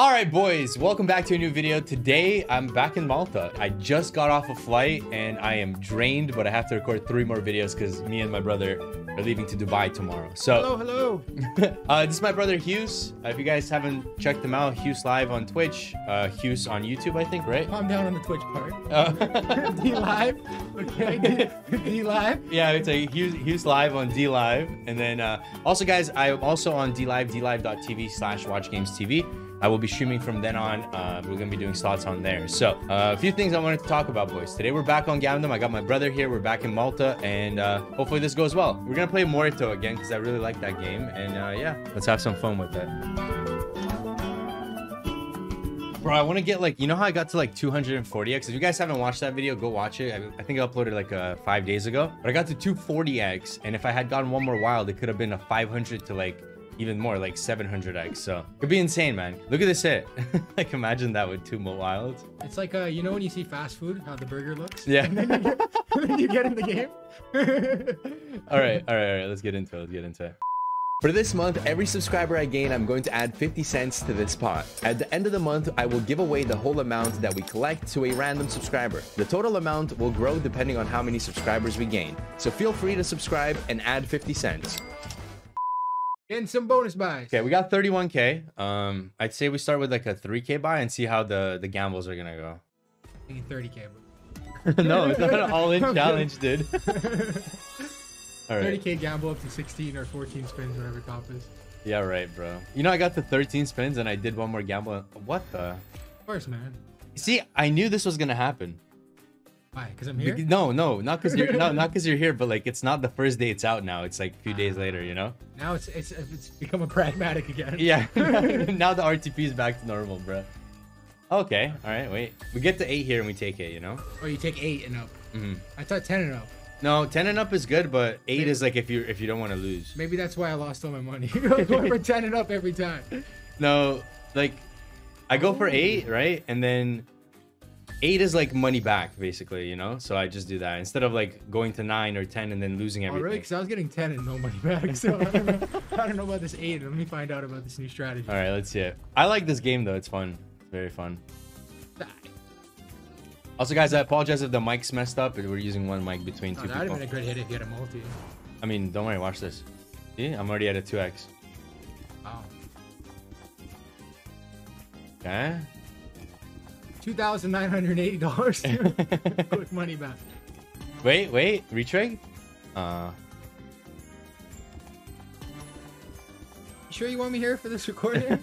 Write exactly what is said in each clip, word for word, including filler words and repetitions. All right, boys, welcome back to a new video. Today, I'm back in Malta. I just got off a flight and I am drained, but I have to record three more videos because me and my brother are leaving to Dubai tomorrow. So, hello, hello. uh, this is my brother, Hughes. Uh, if you guys haven't checked him out, Hyuslive on Twitch, uh, Hughes on YouTube, I think, right? I'm down on the Twitch part. Uh DLive, okay, DLive. Yeah, it's a Hughes, Hyuslive on DLive. And then uh, also, guys, I'm also on DLive, DLive.tv slash WatchGamesTV. I will be streaming from then on. Uh, we're going to be doing slots on there. So uh, a few things I wanted to talk about, boys. Today, we're back on Gamdom. I got my brother here. We're back in Malta. And uh, hopefully this goes well. We're going to play Muertos again because I really like that game. And uh, yeah, let's have some fun with that. Bro, I want to get like, you know how I got to like two hundred forty X? If you guys haven't watched that video, go watch it. I, I think I uploaded like uh, five days ago. But I got to two forty X. And if I had gotten one more wild, it could have been a five hundred to like... even more, like seven hundred X. So it'd be insane, man. Look at this hit. Like imagine that with two more wilds. It's like uh you know when you see fast food, how the burger looks. Yeah. And then you get, and then you get in the game. all right, all right, all right. Let's get into it. Let's get into it. For this month, every subscriber I gain, I'm going to add fifty cents to this pot. At the end of the month, I will give away the whole amount that we collect to a random subscriber. The total amount will grow depending on how many subscribers we gain. So feel free to subscribe and add fifty cents. And some bonus buys. Okay, we got thirty-one K. Um, I'd say we start with like a three K buy and see how the, the gambles are gonna go. I need thirty K. No, it's not an all-in challenge, dude. All right. thirty K gamble up to sixteen or fourteen spins, whatever top is. Yeah, right, bro. You know, I got the thirteen spins and I did one more gamble. And... what the? Of course, man. See, I knew this was gonna happen. Why? Because I'm here? No, no, not because you're no, not because you're here, but like it's not the first day it's out now. It's like a few uh, days later, you know. Now it's it's it's become a pragmatic again. Yeah. Now the R T P is back to normal, bro. Okay. All right. Wait. We get to eight here and we take it. You know. Oh, you take eight and up. Mm-hmm. I thought ten and up. No, ten and up is good, but eight maybe, is like if you if you don't want to lose. Maybe that's why I lost all my money. I'm going for ten and up every time. No, like I go for eight, right, and then. Eight is like money back, basically, you know? So I just do that instead of like going to nine or ten and then losing everything. Oh, really? Because I was getting ten and no money back. So I don't know, I don't know about this eight. Let me find out about this new strategy. All right, let's see it. I like this game, though. It's fun. It's very fun. Also, guys, I apologize if the mic's messed up. We're using one mic between oh, two that people. That would have been a good hit if you had a multi. I mean, don't worry. Watch this. See? I'm already at a two X. Wow. Okay. two thousand nine hundred eighty dollars quick money back. Wait, wait, retrig? Uh. You sure you want me here for this recording?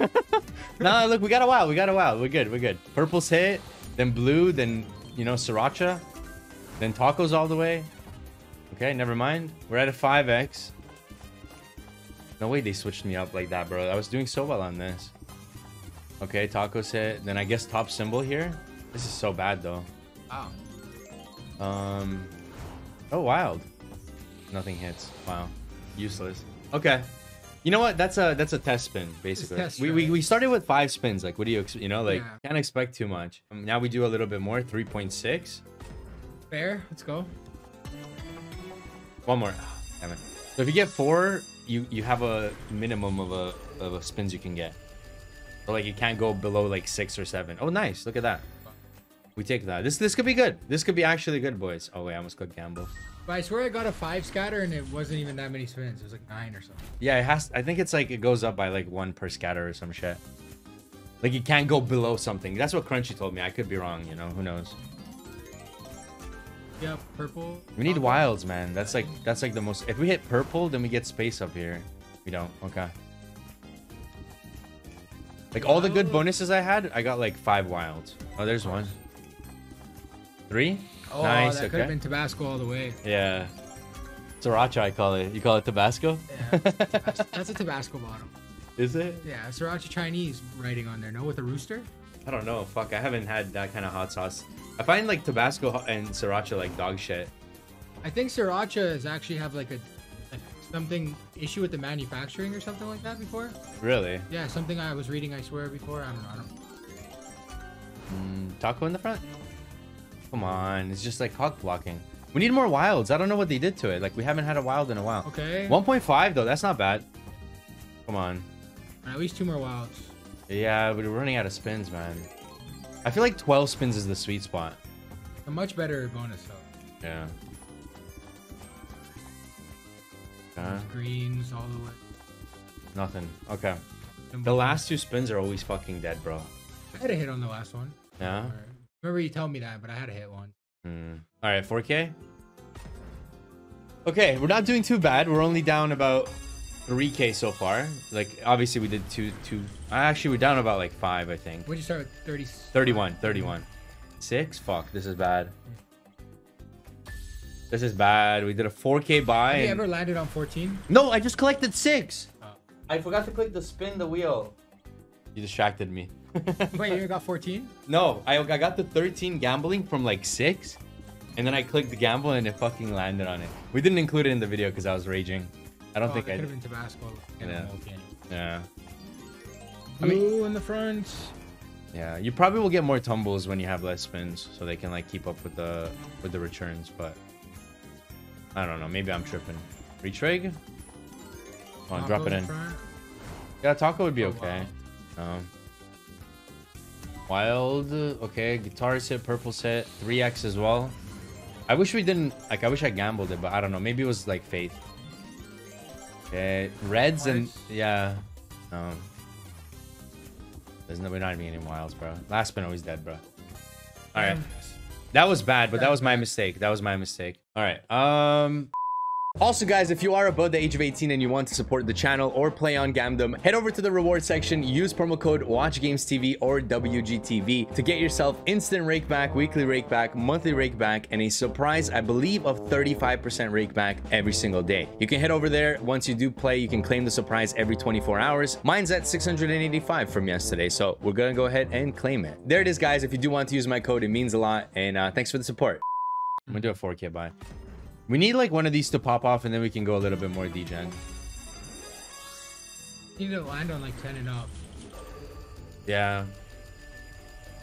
Nah, look, we got a while. We got a while. We're good. We're good. Purple's hit, then blue, then, you know, sriracha, then tacos all the way. Okay, never mind. We're at a five X. No way they switched me up like that, bro. I was doing so well on this. Okay, tacos hit. Then I guess top symbol here. This is so bad though. Wow. Um. Oh, wild. Nothing hits. Wow. Useless. Okay. You know what? That's a that's a test spin basically. Test, we, right? we we started with five spins. Like, what do you you know like yeah. Can't expect too much. Um, now we do a little bit more. three point six. Fair. Let's go. One more. Oh, damn it. So if you get four, you you have a minimum of a of a spins you can get. Or like you can't go below like six or seven. Oh, nice! Look at that. We take that. This this could be good. This could be actually good, boys. Oh wait, I almost clicked gamble. But I swear I got a five scatter and it wasn't even that many spins. It was like nine or something. Yeah, it has. I think it's like it goes up by like one per scatter or some shit. Like you can't go below something. That's what Crunchy told me. I could be wrong. You know, who knows? Yeah, purple. We need wilds, man. That's like that's like the most. If we hit purple, then we get space up here. We don't. Okay. Like all the good bonuses I had, I got like five wilds. Oh, there's one. Three? Oh, nice, that okay. Could have been Tabasco all the way. Yeah. Sriracha, I call it. You call it Tabasco? Yeah. That's a Tabasco bottle. Is it? Yeah, Sriracha Chinese writing on there. No, with a rooster? I don't know. Fuck, I haven't had that kind of hot sauce. I find like Tabasco and Sriracha like dog shit. I think Sriracha is actually have like a... something issue with the manufacturing or something like that before. Really? Yeah, something I was reading, I swear, before. I don't know. I don't... Mm, taco in the front? Come on. It's just like cock blocking. We need more wilds. I don't know what they did to it. Like, we haven't had a wild in a while. Okay. one point five, though. That's not bad. Come on. All right, at least two more wilds. Yeah, but we're running out of spins, man. I feel like twelve spins is the sweet spot. A much better bonus, though. Yeah. Uh, greens all the way. Nothing. Okay. The last two spins are always fucking dead, bro. I had a hit on the last one. Yeah? Right. Remember you telling me that, but I had a hit one. Mm. Alright, four K. Okay, we're not doing too bad. We're only down about three K so far. Like, obviously we did two, two. Actually, we're down about like five, I think. What'd you start with? thirty? thirty-one, thirty-one. Six? Fuck, this is bad. This is bad. We did a four K buy. Have and... you ever landed on fourteen? No, I just collected six. Oh. I forgot to click the spin the wheel. You distracted me. Wait, you got fourteen? No, I, I got the thirteen gambling from like six. And then I clicked the gamble and it fucking landed on it. We didn't include it in the video because I was raging. I don't oh, think I... could have been Tabasco. Yeah. Yeah. I mean, ooh, in the front. Yeah, you probably will get more tumbles when you have less spins, so they can like keep up with the with the returns. But I don't know. Maybe I'm tripping. Retrig. Come on, drop it in. Front. Yeah, taco would be oh, okay. Wow. Um, wild. Okay, guitarist hit, purple set, three X as well. I wish we didn't, like, I wish I gambled it, but I don't know. Maybe it was, like, faith. Okay, reds and, yeah. No. There's no, we're not even getting wilds, bro. Last spin always dead, bro. All right. That was bad, but that was my mistake. That was my mistake. All right. Um... Also, guys, if you are above the age of eighteen and you want to support the channel or play on Gamdom, head over to the reward section, use promo code WatchGamesTV or W G T V to get yourself instant rakeback, weekly rakeback, monthly rakeback, and a surprise, I believe, of thirty-five percent rakeback every single day. You can head over there. Once you do play, you can claim the surprise every twenty-four hours. Mine's at six hundred eighty-five from yesterday, so we're going to go ahead and claim it. There it is, guys. If you do want to use my code, it means a lot, and uh, thanks for the support. I'm going to do a four K buy. We need like one of these to pop off and then we can go a little bit more degen. You need to land on like ten and up. Yeah.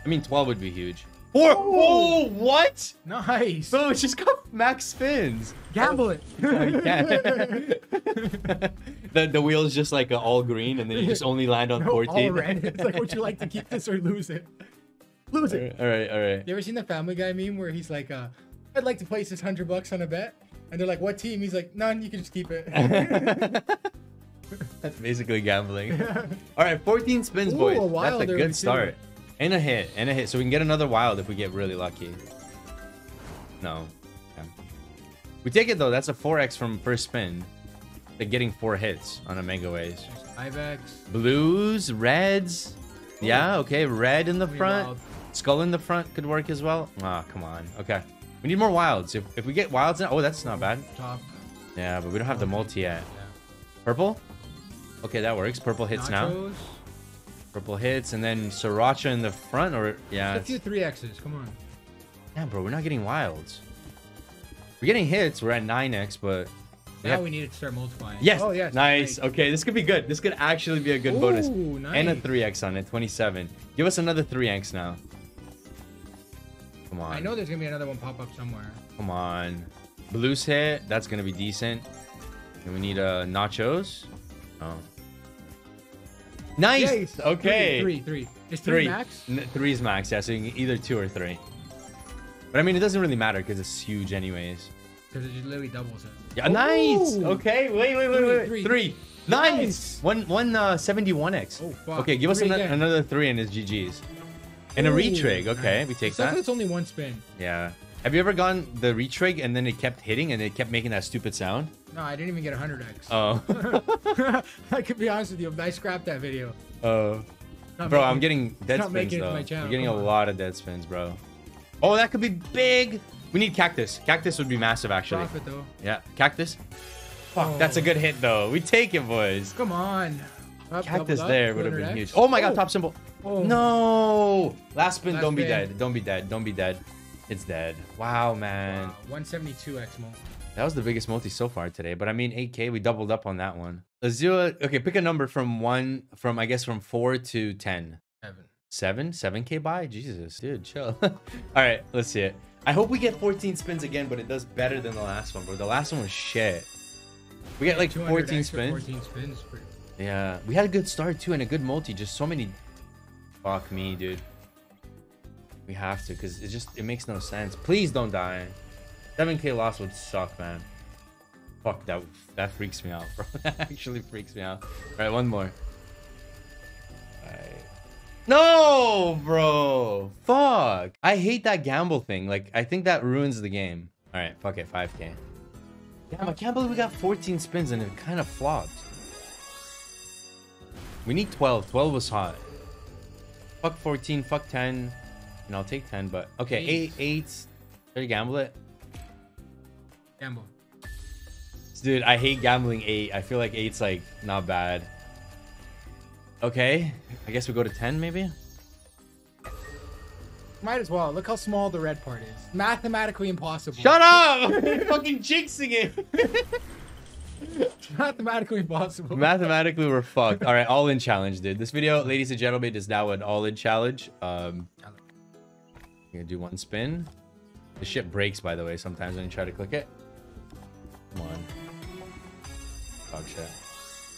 I mean, twelve would be huge. Four! Oh, what? Nice. So it's just got max spins. Gamble it. the, the wheel is just like a all green and then you just only land on no, fourteen. All red. It's like, would you like to keep this or lose it? Lose it. All right, all right. You ever seen the Family Guy meme where he's like, uh, I'd like to place this hundred bucks on a bet, and they're like, "What team?" He's like, "None. You can just keep it." That's basically gambling. Yeah. All right, fourteen spins, ooh, boys. A wild. That's a good start, too. And a hit, and a hit. So we can get another wild if we get really lucky. No, yeah. We take it though. That's a four X from first spin. They're getting four hits on a Mega Ways. Five X. Blues, reds. Ooh. Yeah, okay. Red in the pretty front. Wild. Skull in the front could work as well. Ah, oh, come on. Okay. We need more wilds. If, if we get wilds now... Oh, that's not bad. Top. Yeah, but we don't have the multi yet. Yeah. Purple? Okay, that works. Purple hits nachos. Now. Purple hits, and then Sriracha in the front, or... Yeah. Let's do three X's. Come on. Yeah, bro, we're not getting wilds. We're getting hits. We're at nine X, but... We now have... we need to start multiplying. Yes! Oh, yes. Nice. Great. Okay, this could be good. This could actually be a good ooh, bonus. Nice. And a three X on it. twenty-seven. Give us another three X now. Come on. I know there's going to be another one pop up somewhere. Come on. Blues hit. That's going to be decent. And we need uh, nachos. Oh. Nice. Yes. Okay. Three, three. Three. Is three, three max? N three is max. Yeah, so you can either two or three. But I mean, it doesn't really matter because it's huge anyways. Because it just literally doubles it. Yeah, ooh. Nice. Okay. Wait, wait, wait, three, wait. Three. Three. Nice. Nice. One, one uh, seventy-one X. Oh, fuck. Okay, give three us an another three and it's G G's. And a retrig, okay, nice. We take that. It's only one spin. Yeah. Have you ever gone the retrig and then it kept hitting and it kept making that stupid sound? No, I didn't even get one hundred X. Oh. I could be honest with you, I scrapped that video. Oh. Uh, bro, making, I'm getting dead not spins, though. My channel. You're getting come a on. Lot of dead spins, bro. Oh, that could be big. We need cactus. Cactus would be massive, actually. Profit, though. Yeah, cactus. Fuck, oh. That's a good hit, though. We take it, boys. Come on. Up, cactus up, up, there would have been X. Huge. Oh, my God, oh. Top symbol. Oh. No! Last spin, Last don't spin. Be dead. Don't be dead. Don't be dead. It's dead. Wow, man. Wow. one seventy-two X multi. That was the biggest multi so far today. But I mean, eight K, we doubled up on that one. Let's do it. Okay, pick a number from one, from I guess from four to ten. Seven. Seven? seven K buy? Jesus, dude, chill. All right, let's see it. I hope we get fourteen spins again, but it does better than the last one, bro. The last one was shit. We got like fourteen spins. fourteen spins. Yeah, we had a good start too and a good multi. Just so many Fuck me, dude. We have to, because it just, it makes no sense. Please don't die. seven K loss would suck, man. Fuck, that that freaks me out, bro. That actually freaks me out. All right, one more. All right. No, bro. Fuck. I hate that gamble thing. Like, I think that ruins the game. All right, fuck it, five K. Damn, I can't believe we got fourteen spins and it kind of flopped. We need twelve. twelve was hot. Fuck fourteen, fuck ten. And I'll take ten, but... Okay, eight. eight, eight. Should I gamble it? Gamble. Dude, I hate gambling eight. I feel like eight's like not bad. Okay, I guess we go to ten maybe. Might as well. Look how small the red part is. Mathematically impossible. Shut up! You're fucking jinxing it. Mathematically impossible. Mathematically, we're fucked. All right, all in challenge, dude. This video, ladies and gentlemen, is now an all in challenge. Um, I'm gonna do one spin. The shit breaks, by the way, sometimes when you try to click it. Come on. Fuck shit.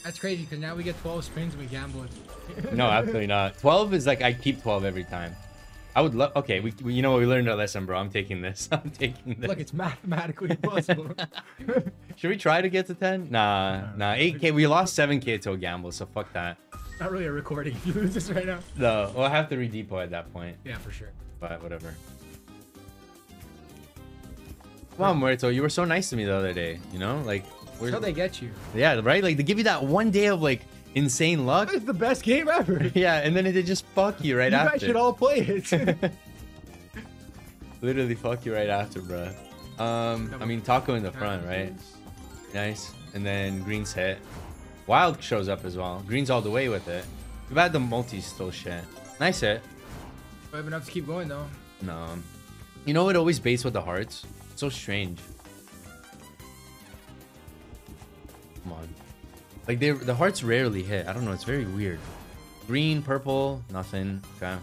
That's crazy because now we get twelve spins and we gamble it. No, absolutely not. twelve is like I keep twelve every time. I would love. Okay, we, we you know what, we learned our lesson, bro. I'm taking this. I'm taking this. Look, it's mathematically impossible. Should we try to get to ten? Nah, nah. eight K. We lost seven K to a gamble, so fuck that. Not really a recording. You lose this right now. No, we'll have to re-deploy at that point. Yeah, for sure. But whatever. Come on, Muerto. You were so nice to me the other day. You know, like. That's how they get you. Yeah, right? Like, they give you that one day of, like, insane luck. It's the best game ever. Yeah, and then they just fuck you right you after. You guys should all play it. Literally fuck you right after, bro. Um, I mean, Taco in the front, right? Nice. And then Green's hit. Wild shows up as well. Green's all the way with it. Too bad the multi's still shit. Nice hit. We have enough to keep going, though. No. You know, it always baits with the hearts. It's so strange. Come on. Like, they, the hearts rarely hit. I don't know. It's very weird. Green, purple, nothing. Okay.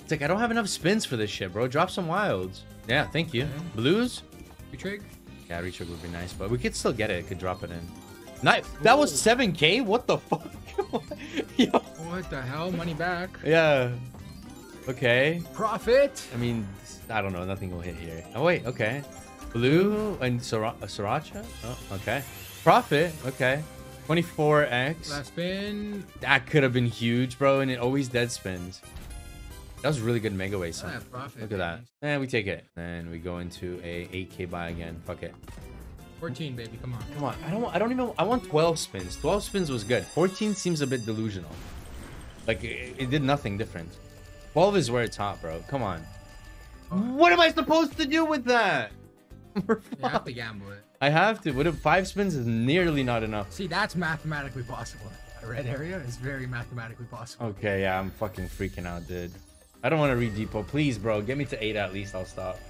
It's like, I don't have enough spins for this shit, bro. Drop some wilds. Yeah, thank you. Okay. Blues? Retrig? Yeah, retrig would be nice, but we could still get it. Could drop it in. Nice. That was seven K? What the fuck? Yo. What the hell? Money back. Yeah. Okay. Profit? I mean, I don't know. Nothing will hit here. Oh, wait. Okay. Blue and Sira Sriracha? Oh, okay. Profit. Okay. twenty-four X. Last spin. That could have been huge, bro. And it always dead spins. That was a really good Mega Ways. Ah, profit. Look at that. And we take it. And we go into a eight K buy again. Fuck it. fourteen, baby. Come on. Come on. I don't want, I don't even, I want twelve spins. twelve spins was good. fourteen seems a bit delusional. Like, it, it did nothing different. twelve is where it's hot, bro. Come on. Oh. What am I supposed to do with that? You have to gamble it. I have to. What if five spins is nearly not enough? See, that's mathematically possible. A red area is very mathematically possible. Okay, yeah, I'm fucking freaking out, dude. I don't want to re-depot. Please, bro, get me to eight at least. I'll stop.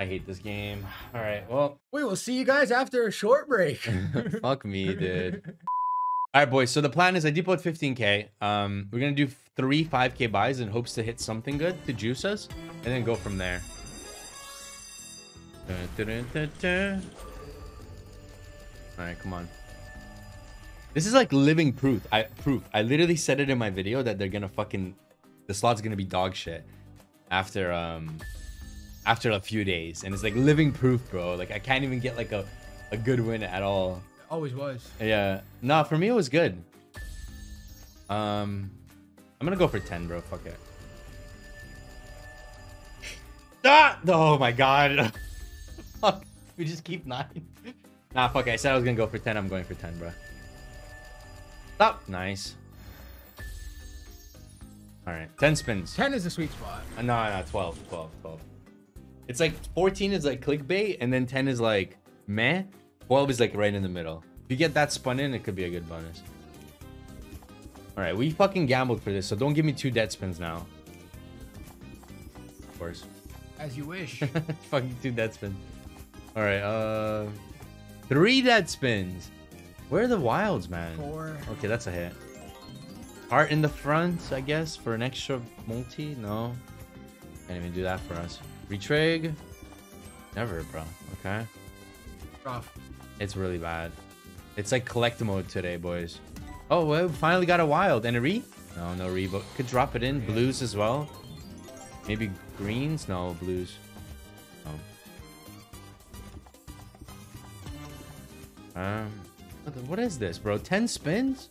I hate this game. All right, well, we will see you guys after a short break. Fuck me, dude. All right, boys. So the plan is I depot fifteen K. Um, we're gonna do three five K buys in hopes to hit something good to juice us, and then go from there. Alright, come on. This is like living proof. I proof. I literally said it in my video that they're gonna fucking the slot's gonna be dog shit after um after a few days. And it's like living proof, bro. Like I can't even get like a, a good win at all. It always was. Yeah. Nah, for me it was good. Um I'm gonna go for ten, bro. Fuck it. Ah! Oh my god. Fuck. We just keep nine. Nah, fuck. I said I was gonna go for ten. I'm going for ten, bro. Stop. Nice. All right, ten spins. ten is a sweet spot. Uh, no, no, twelve, twelve, twelve. It's like fourteen is like clickbait, and then ten is like meh. twelve is like right in the middle. If you get that spun in, it could be a good bonus. All right, we fucking gambled for this, so don't give me two dead spins now. Of course. As you wish. Fucking two dead spins. All right, uh, three dead spins. Where are the wilds, man? Four. Okay, that's a hit. Heart in the front, I guess, for an extra multi. No, can't even do that for us. Retrig, never, bro. Okay. Rough. It's really bad. It's like collect mode today, boys. Oh, well, we finally got a wild. And a re? No, no re, but could drop it in. Blues as well. Maybe greens? No, blues. No. Um, what is this, bro? ten spins?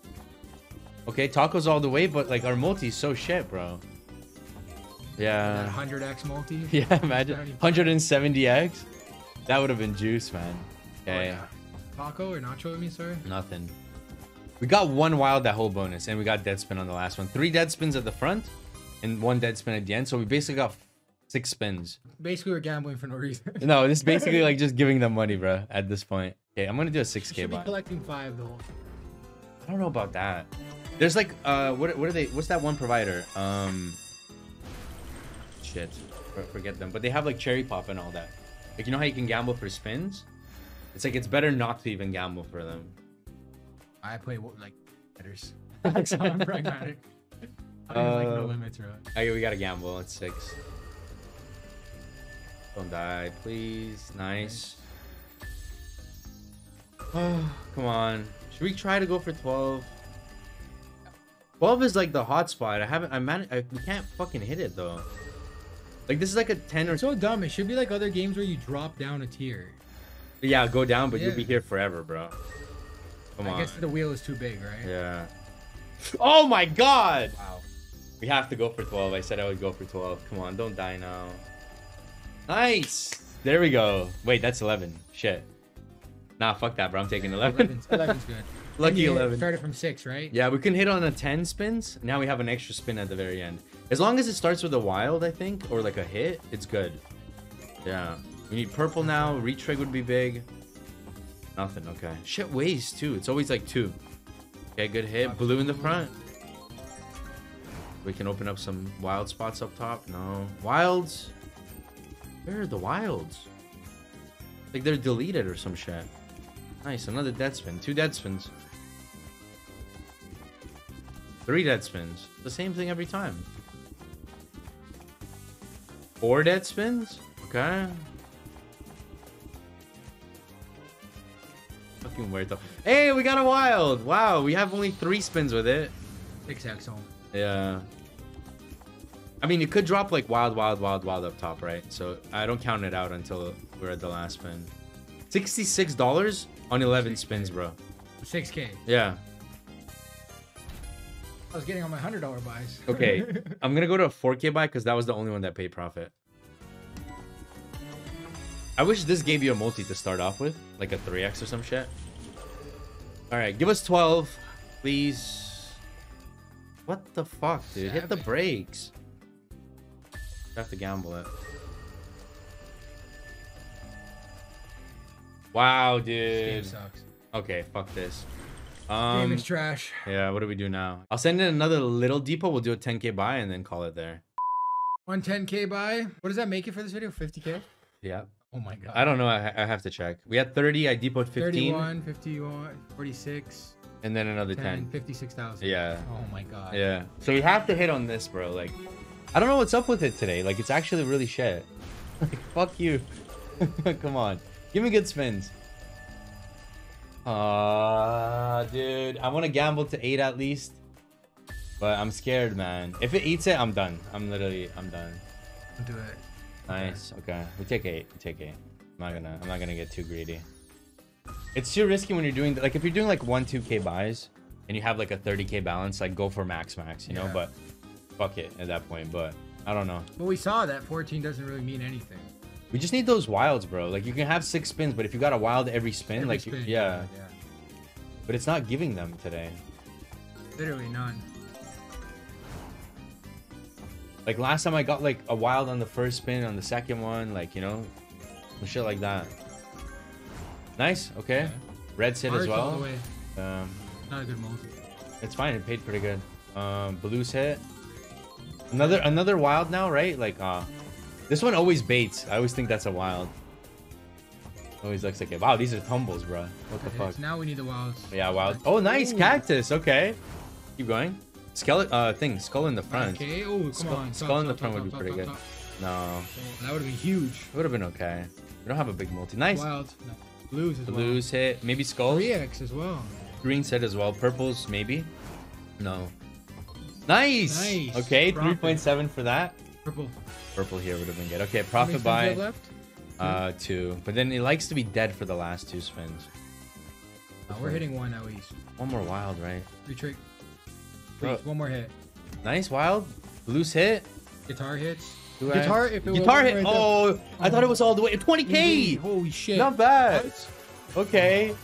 Okay, tacos all the way, but like our multi's so shit, bro. Yeah. one hundred X multi? Yeah, imagine. one hundred seventy X? That would have been juice, man. Okay. Oh, yeah. Taco or nacho with me, sorry? Nothing. We got one wild that whole bonus, and we got dead spin on the last one. Three dead spins at the front, and one dead spin at the end. So we basically got six spins. Basically, we're gambling for no reason. No, this is basically like just giving them money, bro, at this point. Okay, I'm going to do a six K should buy. Be collecting five the whole time. I don't know about that. There's like, uh, what, what are they? What's that one provider? Um, shit. Forget them. But they have like Cherry Pop and all that. Like, you know how you can gamble for spins? It's like, it's better not to even gamble for them. I play, like, headers. So I'm pragmatic. I don't uh, like no limits, really. Okay, we gotta gamble. It's six. Don't die, please. Nice. Oh, come on. Should we try to go for twelve? twelve is, like, the hot spot. I haven't... I managed... I, we can't fucking hit it, though. Like, this is, like, a ten or... It's so dumb. It should be, like, other games where you drop down a tier. Yeah, go down, but yeah. You'll be here forever, bro. Come on. I guess the wheel is too big, right? Yeah. Oh my god! Wow. We have to go for twelve. I said I would go for twelve. Come on, don't die now. Nice! There we go. Wait, that's eleven. Shit. Nah, fuck that, bro. I'm taking eleven. eleven's good. Lucky eleven. Started from six, right? Yeah, we can hit on a ten spins. Now we have an extra spin at the very end. As long as it starts with a wild, I think, or like a hit, it's good. Yeah. We need purple now. Retrig would be big. Nothing. Okay. Shit weighs too. It's always like two. Okay, good hit. Blue in the front. We can open up some wild spots up top. No. Wilds? Where are the wilds? Like they're deleted or some shit. Nice. Another dead spin. Two dead spins. Three dead spins. The same thing every time. Four dead spins? Okay. Fucking weird though. Hey, we got a wild. Wow, we have only three spins with it. Exact zone. Yeah. I mean, it could drop like wild, wild, wild, wild up top, right? So I don't count it out until we're at the last spin. sixty-six dollars on eleven six K. Spins, bro. six K. Yeah. I was getting on my one hundred dollar buys. Okay. I'm going to go to a four K buy because that was the only one that paid profit. I wish this gave you a multi to start off with, like a three X or some shit. All right, give us twelve, please. What the fuck, dude? Hit the brakes. I have to gamble it. Wow, dude. This game sucks. Okay, fuck this. Um, game is trash. Yeah, what do we do now? I'll send in another little depot. We'll do a ten K buy and then call it there. One ten K buy. What does that make it for this video? fifty K? Yeah. Oh my god. I don't know. I, I have to check. We had thirty. I depoted fifteen. thirty-one, fifty-one, forty-six. And then another ten. ten. fifty-six thousand. Yeah. Oh my god. Yeah. So we have to hit on this, bro. Like, I don't know what's up with it today. Like, it's actually really shit. Like, fuck you. Come on. Give me good spins. Ah, uh, dude. I want to gamble to eight at least. But I'm scared, man. If it eats it, I'm done. I'm literally, I'm done. I'll do it. Nice. Okay, we take eight. We take eight. I'm not gonna. I'm not gonna get too greedy. It's too risky when you're doing like if you're doing like one two K buys and you have like a thirty K balance, like go for max max, you know. Yeah. But fuck it at that point. But I don't know. Well, we saw that fourteen doesn't really mean anything. We just need those wilds, bro. Like you can have six spins, but if you got a wild every spin, every like spin, you, yeah. yeah. But it's not giving them today. Literally none. Like last time I got like a wild on the first spin, on the second one, like, you know, some shit like that. Nice. Okay. Yeah. Red's hit March as well. Um, Not a good multi. It's fine. It paid pretty good. Um, blues hit. Another another wild now, right? Like, uh, this one always baits. I always think that's a wild. Always looks like it. Wow, these are tumbles, bro. What the it fuck? Is. Now we need the wilds. Yeah, wild. Oh, nice. Ooh. Cactus. Okay. Keep going. Skeleton, uh, thing, skull in the front. Okay, oh, come Sc on. Skull top, in the top, front top, would be top, pretty top, good. Top. No. So that would have been huge. It would have been okay. We don't have a big multi. Nice. Wild. No. Blues as Blues well. Blues hit. Maybe skull. three X as well. green set as well. Purples, maybe? No. Nice! Nice. Okay, three point seven for that. Purple. Purple here would have been good. Okay, profit by left? Uh, two. But then it likes to be dead for the last two spins. Oh, we're hitting one now east. One more wild, right? Retreat. Please, oh. One more hit. Nice wild. Loose hit. Guitar hits. Do guitar I... if it guitar hit. Right oh, oh, I thought it was all the way. twenty K! Holy shit. Not bad. What? Okay.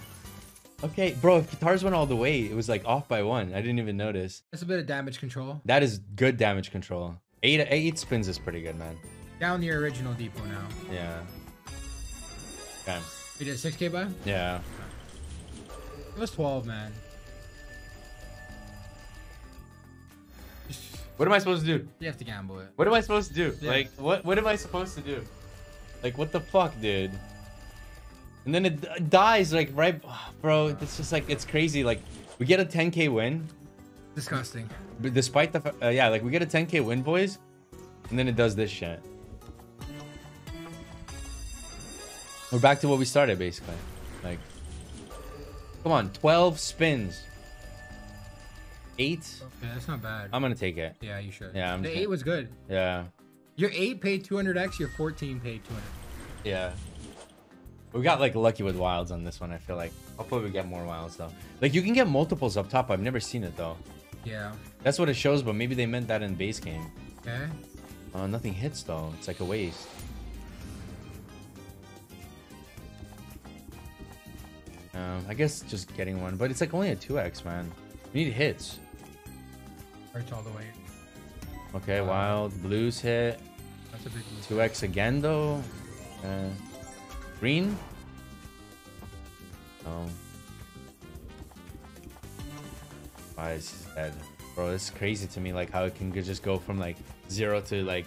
Okay, bro, if guitars went all the way, it was like off by one. I didn't even notice. That's a bit of damage control. That is good damage control. Eight, eight spins is pretty good, man. Down the original depot now. Yeah. Okay. We did six K buy? Yeah. It was twelve, man. What am I supposed to do? You have to gamble it. What am I supposed to do? Yeah. Like, what What am I supposed to do? Like, what the fuck, dude? And then it dies, like, right... Oh, bro, it's just, like, it's crazy. Like, we get a ten K win. Disgusting. But despite the... Uh, yeah, like, we get a ten K win, boys. And then it does this shit. We're back to what we started, basically. Like... Come on, twelve spins. Eight? Yeah, that's not bad. I'm gonna take it. Yeah, you should. Yeah, I'm The eight was good. Yeah. Your eight paid two hundred X, your fourteen paid two hundred. Yeah. We got like lucky with wilds on this one. I feel like I'll probably get more wilds though. Like you can get multiples up top. I've never seen it though. Yeah. That's what it shows, but maybe they meant that in base game. Okay. Uh, nothing hits though. It's like a waste. Um, I guess just getting one, but it's like only a two X, man. We need hits. Hurts all the way. Okay, um, wild blues hit. That's a big blue. two X again though. Uh, Green? Oh. Why is dead? Bro, it's crazy to me, like, how it can just go from, like, zero to, like,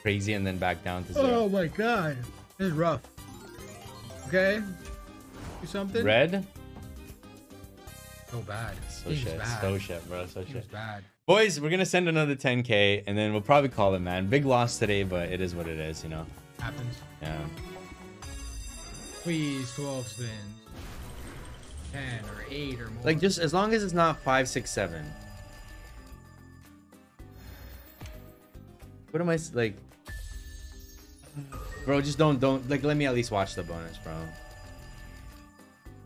crazy and then back down to zero. Oh, my God. This is rough. Okay? Do something? Red? So bad. So shit. Bad. So shit, bro. So shit. Bad. Boys, we're gonna send another ten K, and then we'll probably call it, man. Big loss today, but it is what it is, you know? Happens. Yeah. Please, twelve spins, ten or eight or more. Like, just as long as it's not five, six, seven. What am I like, bro? Just don't, don't like. Let me at least watch the bonus, bro.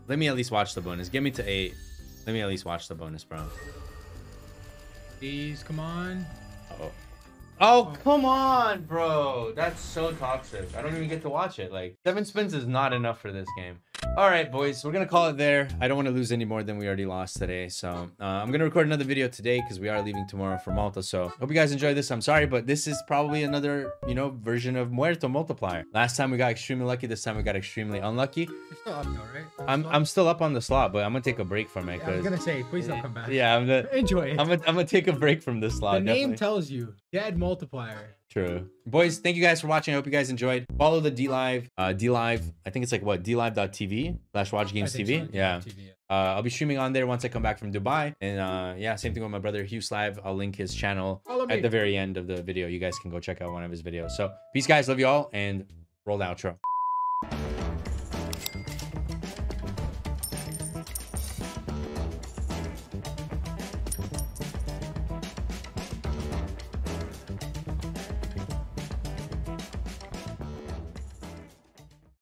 Let me at least watch the bonus. Get me to eight. Let me at least watch the bonus, bro. Please, come on. Uh-oh. Oh, come on, bro. That's so toxic. I don't even get to watch it. Like, seven spins is not enough for this game. All right, boys, we're going to call it there. I don't want to lose any more than we already lost today. So uh, I'm going to record another video today because we are leaving tomorrow for Malta. So hope you guys enjoyed this. I'm sorry, but this is probably another, you know, version of Muerto Multiplier. Last time we got extremely lucky. This time we got extremely unlucky. You're still up though, right? I'm, I'm still up on the slot, but I'm going to take a break from it. Yeah, I was going to say, please don't come back. Yeah, I'm gonna, enjoy it. I'm going to take a break from this slot. The name definitely tells you. Dead multiplier. True. Boys, thank you guys for watching. I hope you guys enjoyed. Follow the DLive. Uh, DLive. I think it's like what? DLive.tv slash WatchGamesTV. So. Yeah. T V, yeah. Uh, I'll be streaming on there once I come back from Dubai. And uh, yeah, same thing with my brother, Hyuslive. I'll link his channel at the very end of the video. You guys can go check out one of his videos. So peace, guys. Love you all. And roll the outro.